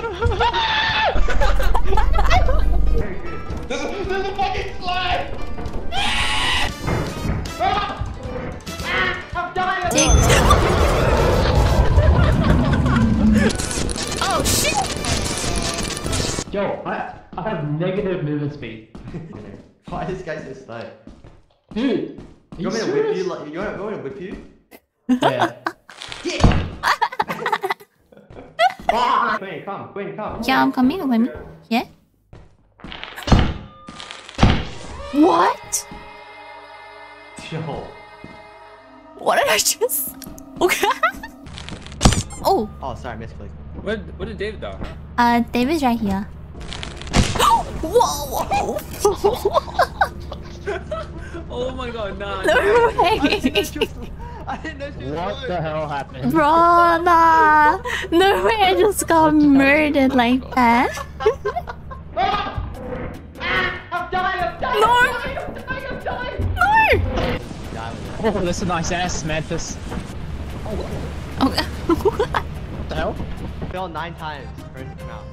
There's a fucking slide! I'm dying! Oh shit! Yo, I have negative movement speed. Why is this guy so slow? Dude! You want me to whip you? Like, you want me to whip you? Yeah. Yeah. Queen, come, Queen, come. Yeah, I'm coming, women. Yeah. What? Yo. What did I just? Okay. Oh. Oh, sorry, misclick. What did David do? David's right here. Whoa! Oh my God, nah. No way. What the hell happened? Brother! No way I just got murdered like that. No! Oh, that's a nice ass, Mantis. Okay. What the hell? Fell 9 times. First round.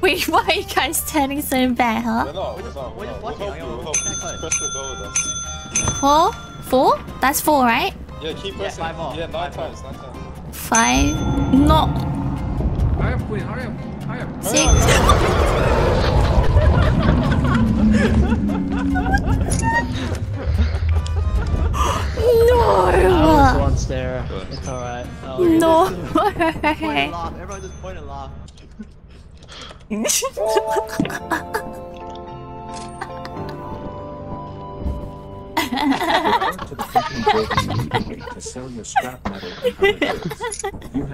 Wait, why are you guys standing so bad, huh? We're just watching. Four? Four? That's 4, right? Yeah, keep pressing. Yeah, 9 times. 9 times. 5. No. Hurry up, Queen. Hurry up. Hurry up. 6. No. Once there. It's all right. Oh, no. Point and laugh. Everyone just point and laugh.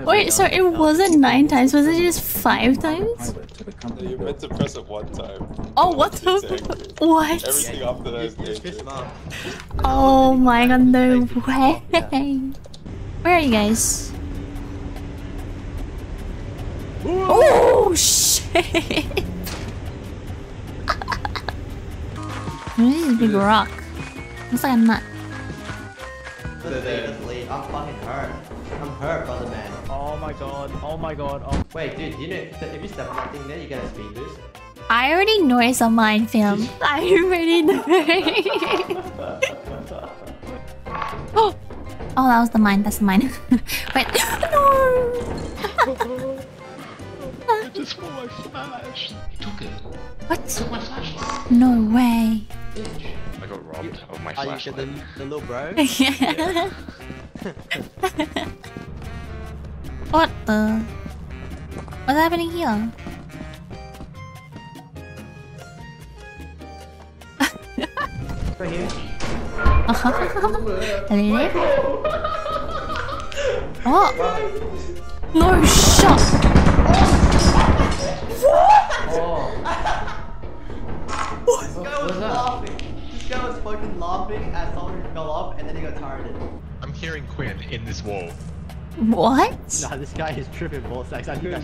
Wait, so it wasn't 9 times, was it just 5 times? You meant to press it 1 time. Oh, what the? Exactly. What? Everything after that is dangerous. Oh my God, no way. Where are you guys? Oh shit! This is a big rock. Looks like I'm not. I'm fucking hurt. I'm hurt, brother man. Oh my God. Oh my God. Oh. Wait, dude, you know, if you step on that thing there, you're gonna speed loose. I already know it's a mind film. I already know. Oh! Oh, that was the mine. That's the mine. Wait. No! I just stole my flash. You took it. What? You took my flashlight. No way. Bitch. I got robbed of my flashlight. The little bro? Yeah. What the? What's happening here? Right here. Oh. No shot. What? This guy was laughing. This guy was fucking laughing at someone who fell off and then he got targeted. I'm hearing Quinn in this wall. What? Nah, this guy is tripping ball sacks. I'm not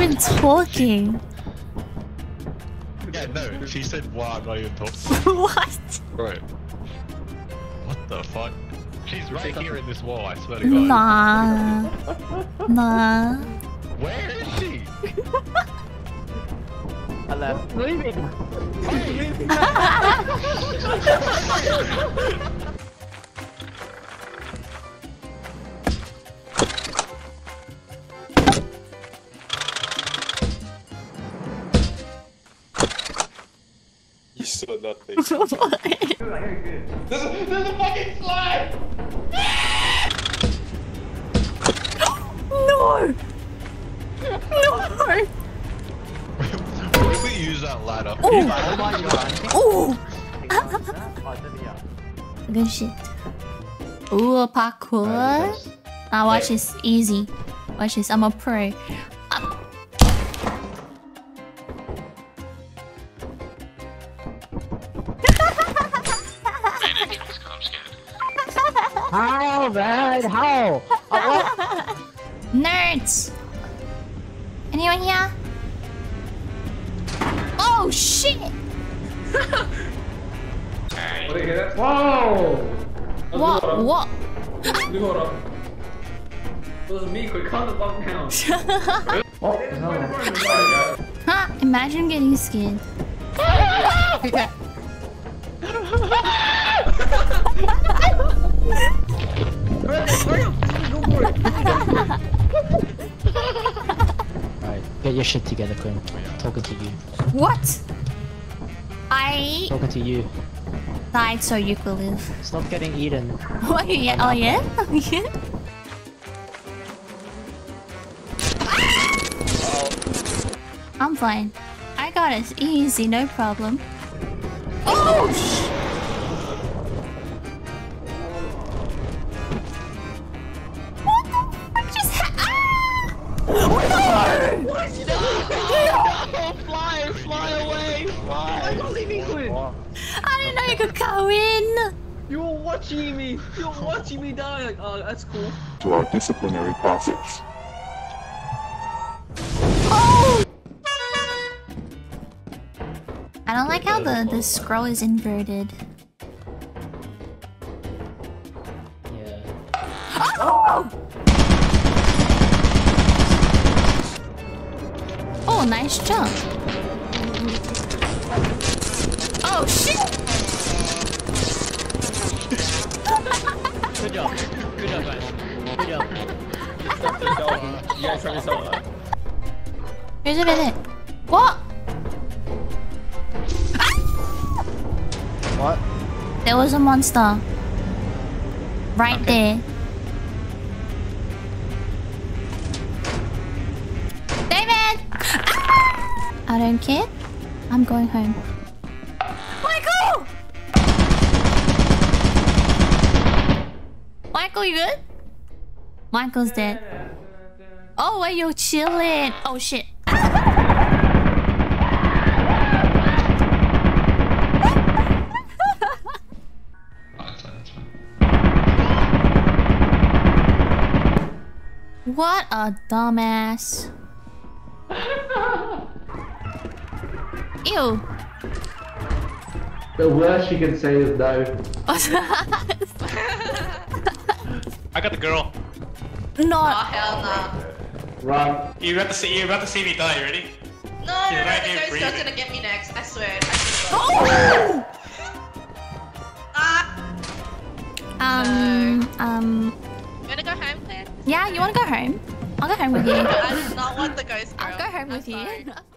even talking. Yeah, no, she said wow, I'm not even talking. What? Right. What the fuck? She's right here in this wall, I swear to God. Nah. Where is she? I left. What do you mean? You saw nothing. There's a fucking slide! No! No! Use that ladder. Ooh. Oh my God. Oh. Good shit. Ooh, parkour. Now watch this. Easy. Watch this. I'm a pro. How, man? How? Nerds. Anyone here? Oh shit! Whoa! What? It was me, quick, calm the fuck down. Oh, no. Imagine getting skinned. Alright, get your shit together, Quinn. Talking to you. What? I... Talking to you. Died so you could live. Stop getting eaten. What? Yeah? Oh yeah? Oh yeah? I'm fine. I got it easy, no problem. Oh sh! What the fuck just happened? Ah! No! What? No! No! Fly! Fly away! Fly! I'm not leaving Quinn! I didn't know you could go in! You were watching me! You were watching me die! Like, oh, that's cool. To our disciplinary process. I don't like how the scroll is inverted. Yeah. Oh! Oh, nice jump. Oh shit! Good job. Good job, guys. Good job. You guys have yourself up. Here's a minute. What? What? There was a monster. Right there. David! I don't care. I'm going home. Michael! Michael, you good? Michael's dead. Oh, wait, you're chilling. Oh, shit. What a dumbass. Ew. The worst you can say is no. I got the girl. No. Oh, hell no. Run. You're about to see me die, ready? No, she's no, she's gonna get me next, I swear. Oh! You wanna go home, Claire? Yeah, you wanna go home? I'll go home with you. I did not want the ghost girl. I'll go home with you.